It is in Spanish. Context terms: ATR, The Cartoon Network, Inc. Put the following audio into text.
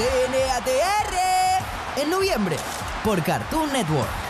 en ATR en noviembre por Cartoon Network.